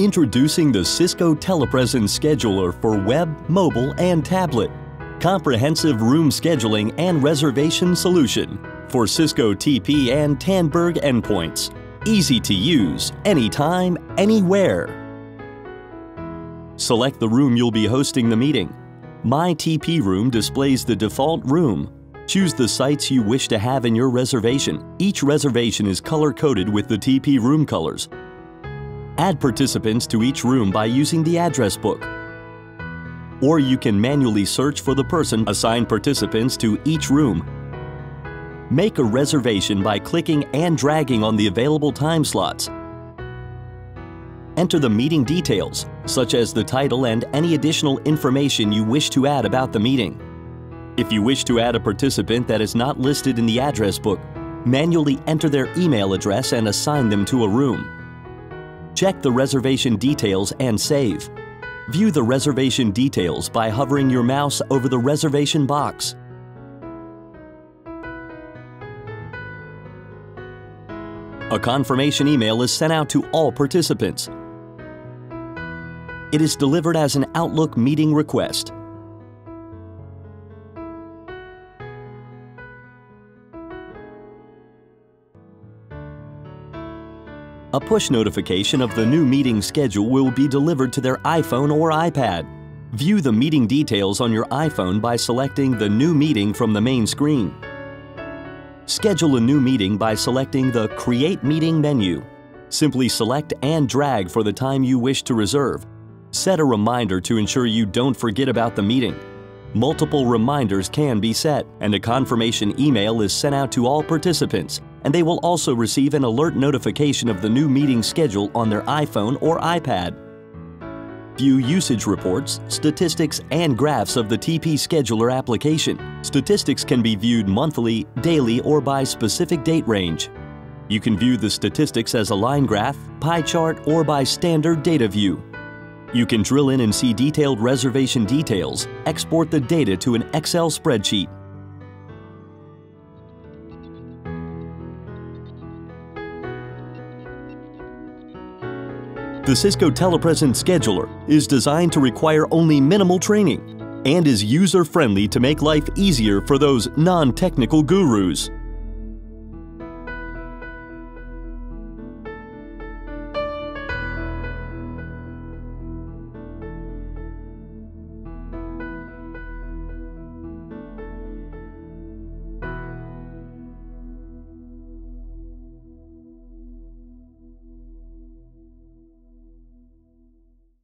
Introducing the Cisco Telepresence Scheduler for web, mobile, and tablet. Comprehensive room scheduling and reservation solution for Cisco TP and Tandberg endpoints. Easy to use, anytime, anywhere. Select the room you'll be hosting the meeting. My TP room displays the default room. Choose the sites you wish to have in your reservation. Each reservation is color-coded with the TP room colors. Add participants to each room by using the address book. Or you can manually search for the person assigned participants to each room. Make a reservation by clicking and dragging on the available time slots. Enter the meeting details, such as the title and any additional information you wish to add about the meeting. If you wish to add a participant that is not listed in the address book, manually enter their email address and assign them to a room. Check the reservation details and save. View the reservation details by hovering your mouse over the reservation box. A confirmation email is sent out to all participants. It is delivered as an Outlook meeting request. A push notification of the new meeting schedule will be delivered to their iPhone or iPad. View the meeting details on your iPhone by selecting the new meeting from the main screen. Schedule a new meeting by selecting the Create Meeting menu. Simply select and drag for the time you wish to reserve. Set a reminder to ensure you don't forget about the meeting. Multiple reminders can be set, and a confirmation email is sent out to all participants, and they will also receive an alert notification of the new meeting schedule on their iPhone or iPad. View usage reports, statistics, and graphs of the TP Scheduler application. Statistics can be viewed monthly, daily, or by specific date range. You can view the statistics as a line graph, pie chart, or by standard data view. You can drill in and see detailed reservation details, export the data to an Excel spreadsheet. The Cisco Telepresence Scheduler is designed to require only minimal training and is user-friendly to make life easier for those non-technical gurus.